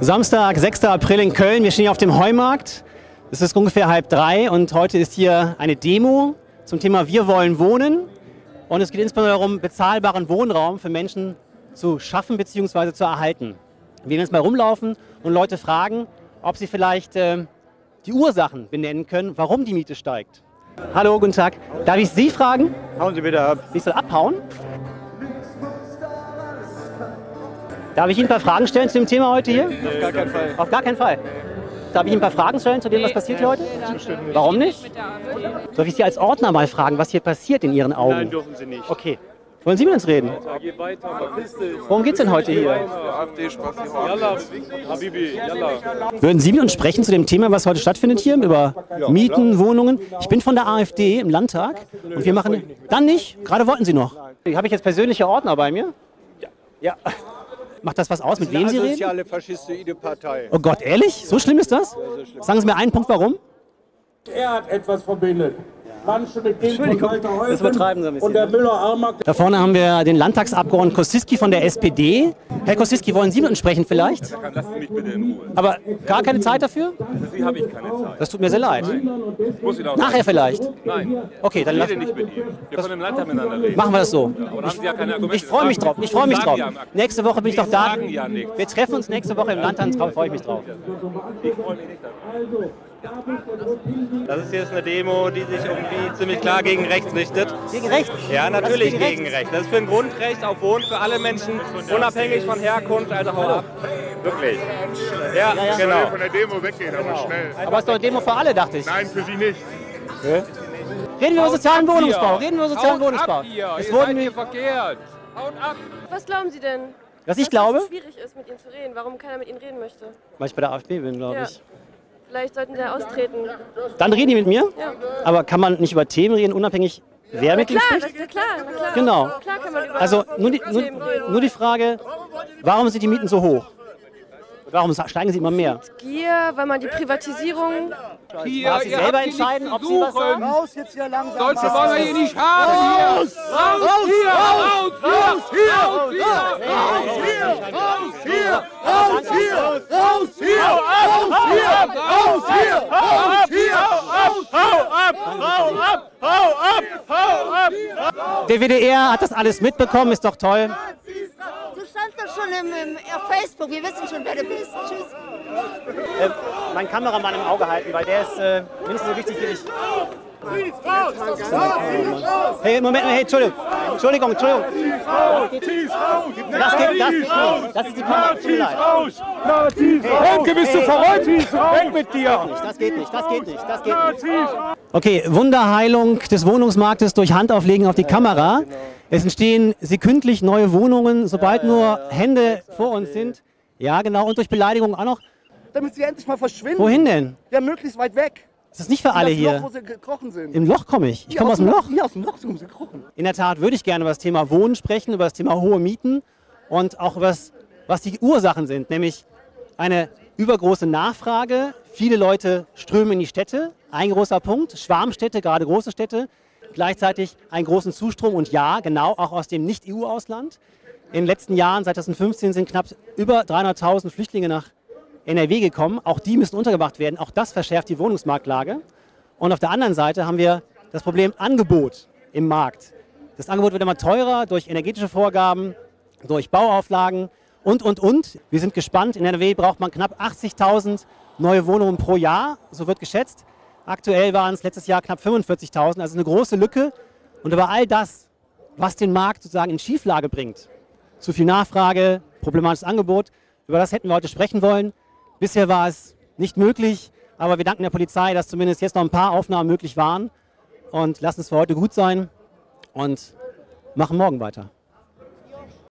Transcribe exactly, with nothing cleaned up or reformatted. Samstag, sechster April in Köln. Wir stehen hier auf dem Heumarkt. Es ist ungefähr halb drei und heute ist hier eine Demo zum Thema Wir wollen wohnen. Und es geht insbesondere darum, bezahlbaren Wohnraum für Menschen zu schaffen bzw. zu erhalten. Wir werden jetzt mal rumlaufen und Leute fragen, ob sie vielleicht äh, die Ursachen benennen können, warum die Miete steigt. Hallo, guten Tag. Darf ich Sie fragen? Hauen Sie bitte ab. Ich soll abhauen? Darf ich Ihnen ein paar Fragen stellen zu dem Thema heute hier? Nee, auf gar keinen Fall. Auf gar keinen Fall. Darf ich Ihnen ein paar Fragen stellen zu dem, was passiert hier heute? Bestimmt. Warum nicht? Darf ich Sie als Ordner mal fragen, was hier passiert in Ihren Augen? Nein, dürfen Sie nicht. Okay. Wollen Sie mit uns reden? Worum geht es denn heute hier? Würden Sie mit uns sprechen zu dem Thema, was heute stattfindet hier, über Mieten, Wohnungen? Ich bin von der AfD im Landtag und wir machen... Dann nicht? Gerade wollten Sie noch. Habe ich jetzt persönliche Ordner bei mir? Ja. Macht das was aus, mit wem Sie reden? Soziale faschistoide Partei. Oh Gott, ehrlich? So schlimm ist das? Sagen Sie mir einen Punkt, warum? Er hat etwas verbindet. Manche mit dem von Walter Heumarkt und der Müller Armack. Da vorne haben wir den Landtagsabgeordneten Kosicki von der S P D. Herr Kosicki, wollen Sie mit uns sprechen vielleicht? Ja, lassen Sie mich bitte in Ruhe. Aber gar keine Zeit dafür? Für Sie habe ich keine Zeit. Das tut mir sehr leid. Muss ich auch nachher sagen. Vielleicht? Nein. Okay, dann lassen wir nicht mit Ihnen. Wir können im Landtag miteinander reden. Machen wir das so. Ja, aber haben Sie ja keine Argumente. Ich freue mich drauf. Ich freue mich drauf. Nächste Woche bin ich doch da. Ja, wir treffen uns nächste Woche im Landtag. Da freue ich mich drauf. Ich freue mich nicht darauf. Das ist jetzt eine Demo, die sich irgendwie ziemlich klar gegen rechts richtet. Gegen rechts? Ja, natürlich gegen, gegen rechts. rechts. Das ist für ein Grundrecht auf Wohnen für alle Menschen, unabhängig von Herkunft, also hau ab. Wirklich. Ja, ja, ja. Genau. Von der Demo weggehen, genau. Aber schnell. Aber es ist doch eine Demo für alle, dachte ich. Nein, für Sie nicht. Hä? Reden wir über sozialen Wohnungsbau. Reden wir über sozialen Wohnungsbau. Es wurden hier verkehrt. Haut ab. Was glauben Sie denn? Was ich glaube? Dass es schwierig ist, mit Ihnen zu reden. Warum keiner mit Ihnen reden möchte? Weil ich bei der AfD bin, glaube ich. Ja. Vielleicht sollten Sie austreten. Dann reden die mit mir? Ja. Aber kann man nicht über Themen reden, unabhängig, wer mit Ihnen spricht? Ja, klar, klar. Genau. Klar kann man über also nur die, nur, nur die Frage, warum sind die Mieten so hoch? Warum steigen sie immer mehr? Gier, weil man die Privatisierung... Gier, darf sie selber entscheiden, ob sie was sagen? Raus jetzt hier langsam. Sollte man hier nicht raus! Raus! Raus! Raus! Raus! Raus! Hier! Raus! Hier! Raus! Hier! Raus! Hier! Raus! Hier! Raus! Hier! Raus! Hier! Raus! Hier! Hau ab! Hau ab! Hau ab! Hau ab! Der W D R hat das alles mitbekommen, ist doch toll. Schon im, im, auf Facebook, wir wissen schon, wer du bist. Tschüss. Äh, mein Kameramann im Auge halten, weil der ist äh, mindestens so wichtig wie ich. Hey, Moment, hey, Entschuldigung. Entschuldigung, Entschuldigung. Das geht, das geht. Das ist die Kamera. Henke, bist du verrückt? Weg mit dir. Das geht nicht, das geht nicht, das geht nicht. Okay, Wunderheilung des Wohnungsmarktes durch Handauflegen auf die Kamera. Es entstehen sekündlich neue Wohnungen, sobald ja, ja, ja. nur Hände vor uns sind. Ja, genau. Und durch Beleidigung auch noch. Damit sie endlich mal verschwinden. Wohin denn? Ja, möglichst weit weg. Das ist nicht für alle hier. Im Loch, wo sie gekrochen sind. Im Loch komme ich. Ich komme aus dem Loch. Ja, aus dem Loch sind sie gekrochen. In der Tat würde ich gerne über das Thema Wohnen sprechen, über das Thema hohe Mieten und auch über das, was die Ursachen sind. Nämlich eine übergroße Nachfrage. Viele Leute strömen in die Städte. Ein großer Punkt. Schwarmstädte, gerade große Städte. Gleichzeitig einen großen Zustrom und ja, genau, auch aus dem Nicht-E U-Ausland. In den letzten Jahren, seit zweitausendfünfzehn, sind knapp über dreihunderttausend Flüchtlinge nach N R W gekommen. Auch die müssen untergebracht werden. Auch das verschärft die Wohnungsmarktlage. Und auf der anderen Seite haben wir das Problem Angebot im Markt. Das Angebot wird immer teurer durch energetische Vorgaben, durch Bauauflagen und, und, und. Wir sind gespannt. In N R W braucht man knapp achtzigtausend neue Wohnungen pro Jahr, so wird geschätzt. Aktuell waren es letztes Jahr knapp fünfundvierzigtausend, also eine große Lücke. Und über all das, was den Markt sozusagen in Schieflage bringt, zu viel Nachfrage, problematisches Angebot, über das hätten wir heute sprechen wollen. Bisher war es nicht möglich, aber wir danken der Polizei, dass zumindest jetzt noch ein paar Aufnahmen möglich waren. Und lassen es für heute gut sein und machen morgen weiter.